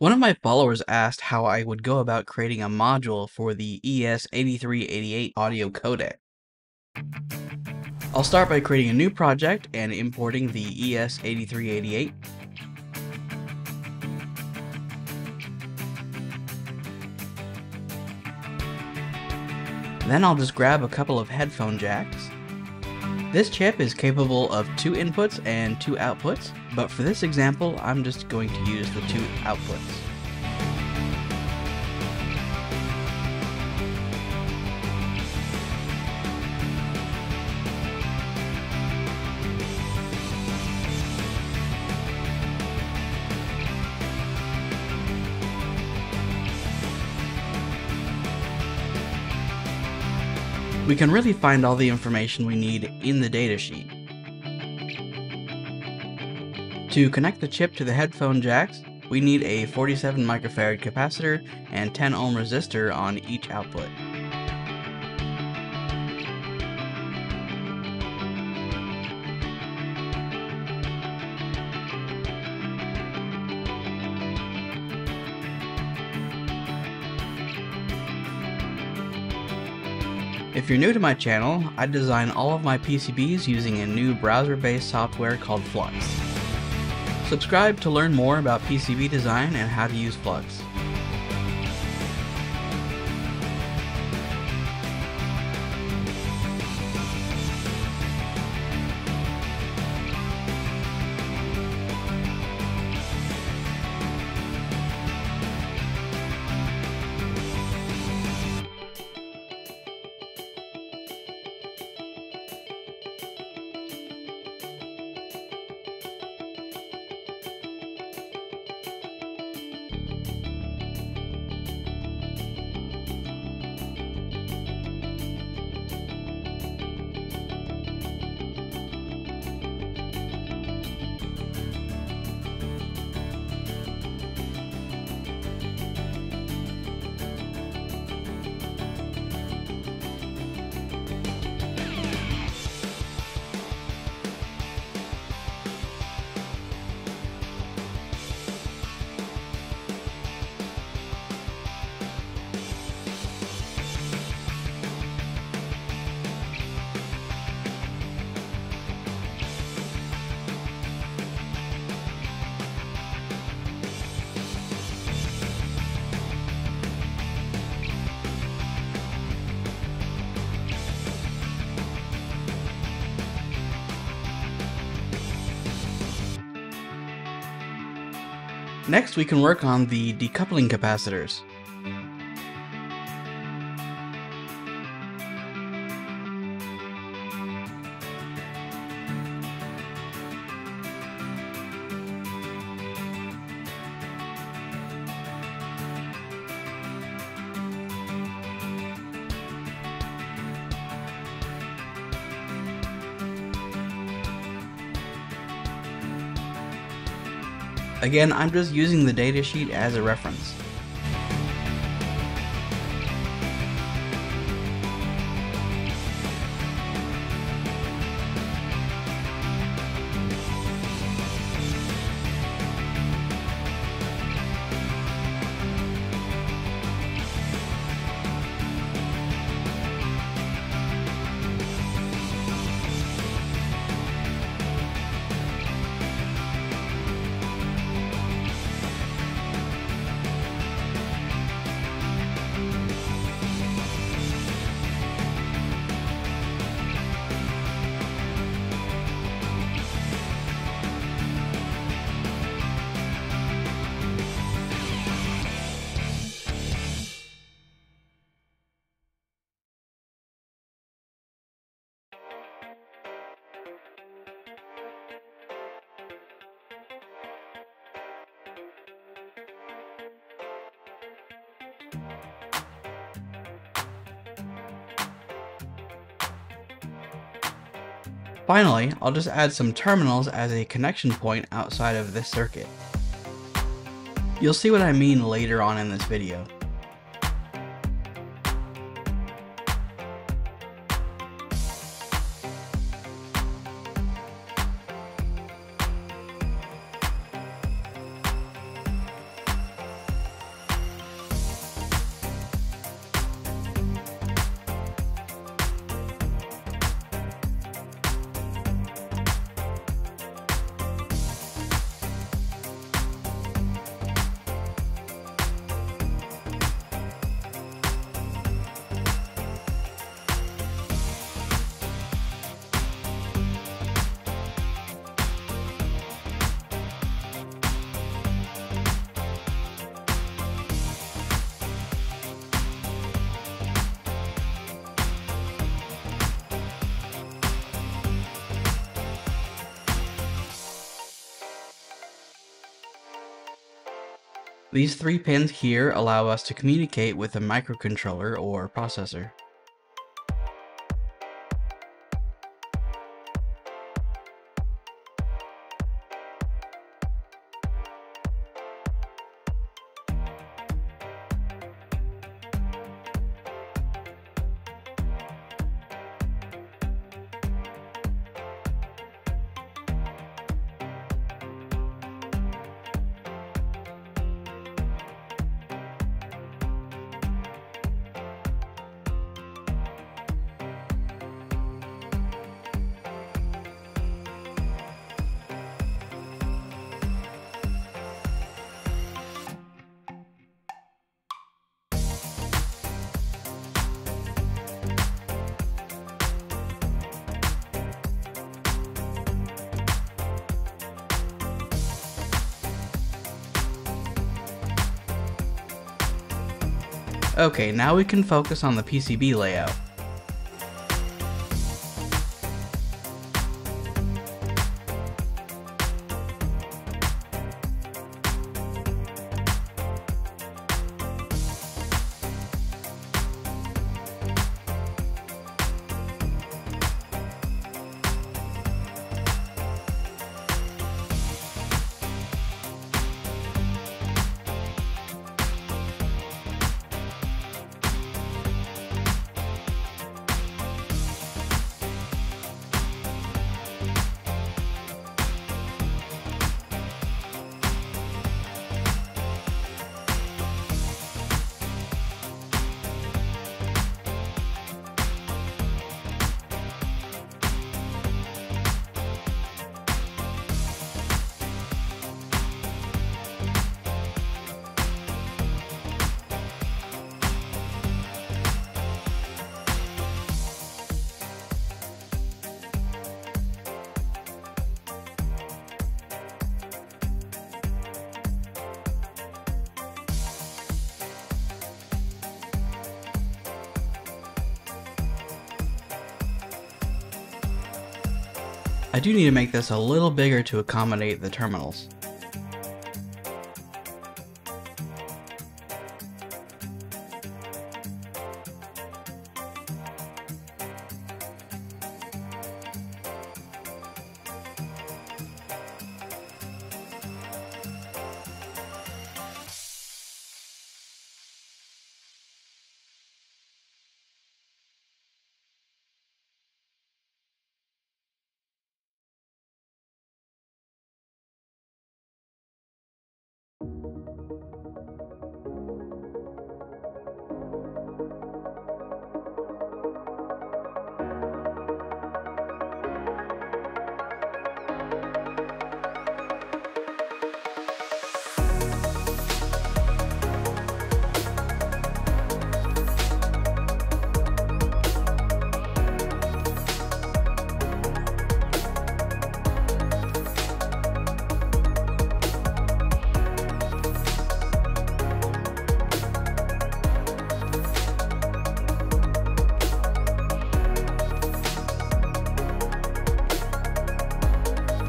One of my followers asked how I would go about creating a module for the ES8388 audio codec. I'll start by creating a new project and importing the ES8388. Then I'll just grab a couple of headphone jacks. This chip is capable of 2 inputs and 2 outputs, but for this example, I'm just going to use the 2 outputs. We can really find all the information we need in the datasheet. To connect the chip to the headphone jacks, we need a 47 microfarad capacitor and 10 ohm resistor on each output. If you're new to my channel, I design all of my PCBs using a new browser-based software called Flux. Subscribe to learn more about PCB design and how to use Flux. Next, we can work on the decoupling capacitors. Again, I'm just using the datasheet as a reference. Finally, I'll just add some terminals as a connection point outside of this circuit. You'll see what I mean later on in this video. These three pins here allow us to communicate with a microcontroller or processor. Okay, now we can focus on the PCB layout. I do need to make this a little bigger to accommodate the terminals.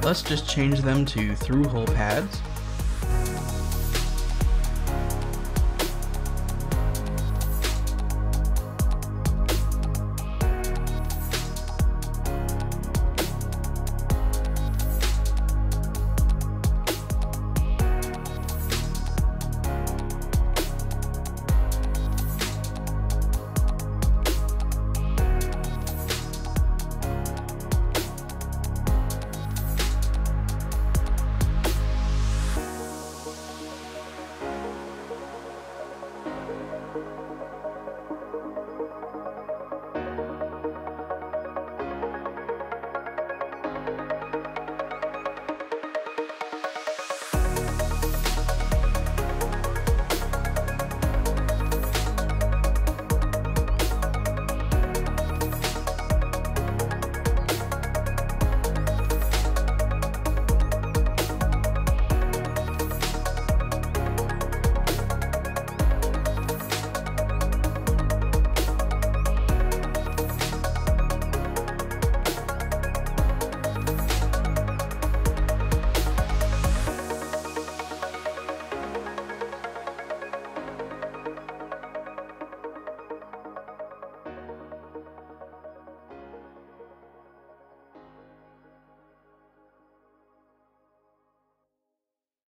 Let's just change them to through-hole pads.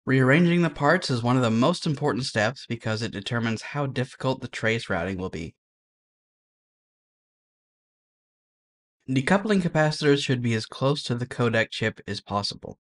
Rearranging the parts is one of the most important steps because it determines how difficult the trace routing will be. Decoupling capacitors should be as close to the CODEC chip as possible.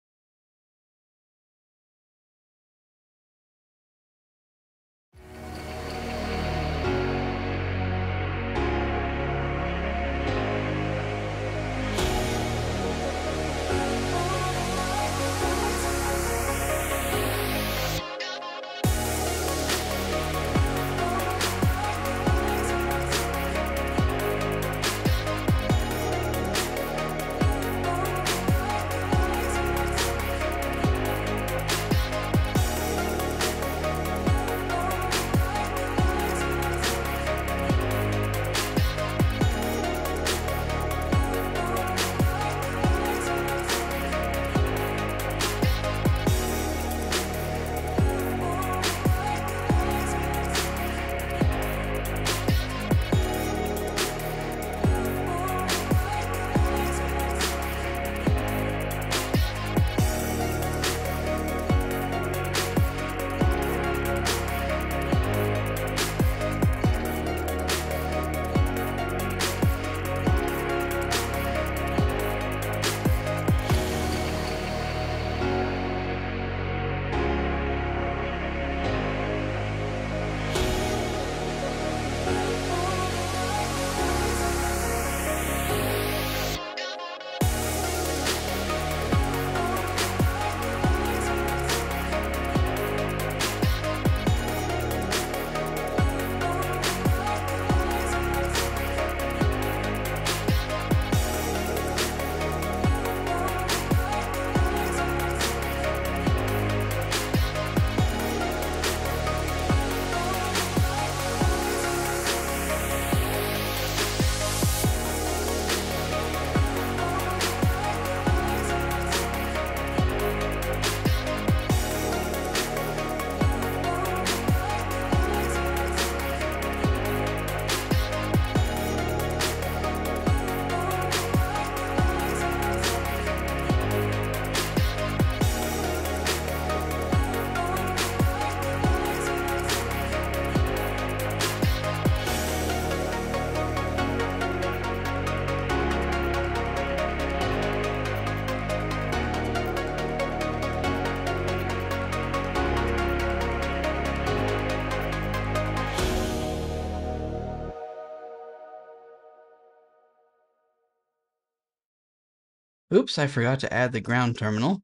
Oops, I forgot to add the ground terminal.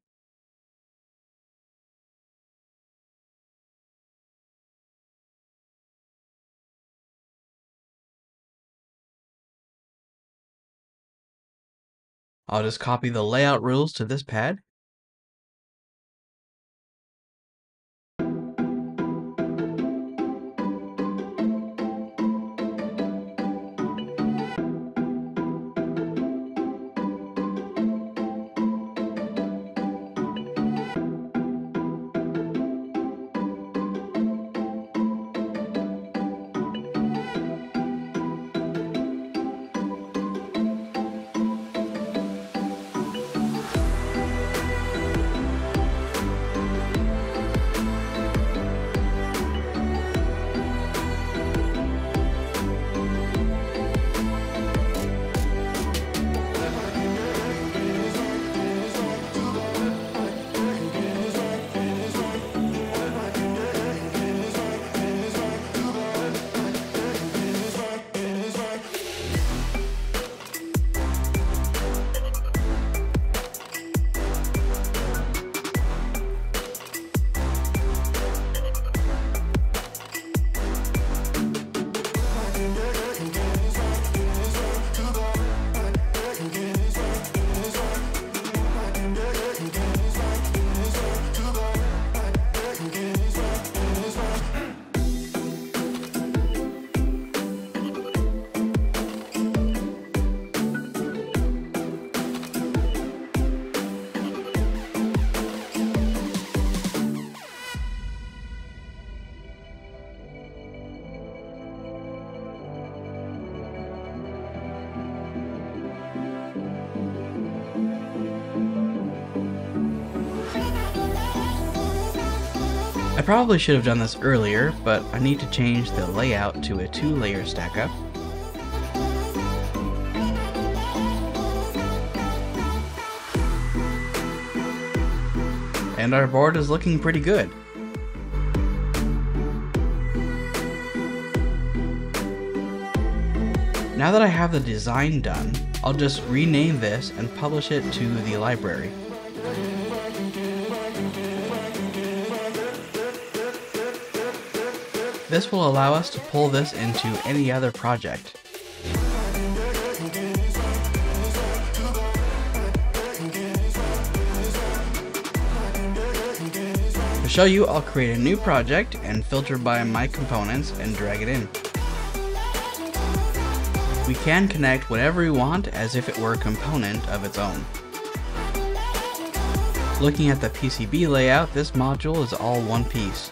I'll just copy the layout rules to this pad. probably should have done this earlier, but I need to change the layout to a 2-layer stack up. And our board is looking pretty good. Now that I have the design done, I'll just rename this and publish it to the library. This will allow us to pull this into any other project. To show you, I'll create a new project and filter by my components and drag it in. We can connect whatever we want as if it were a component of its own. Looking at the PCB layout, this module is all one piece.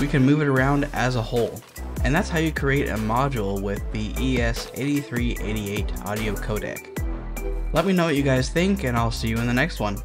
We can move it around as a whole. And that's how you create a module with the ES8388 audio codec. Let me know what you guys think, and I'll see you in the next one.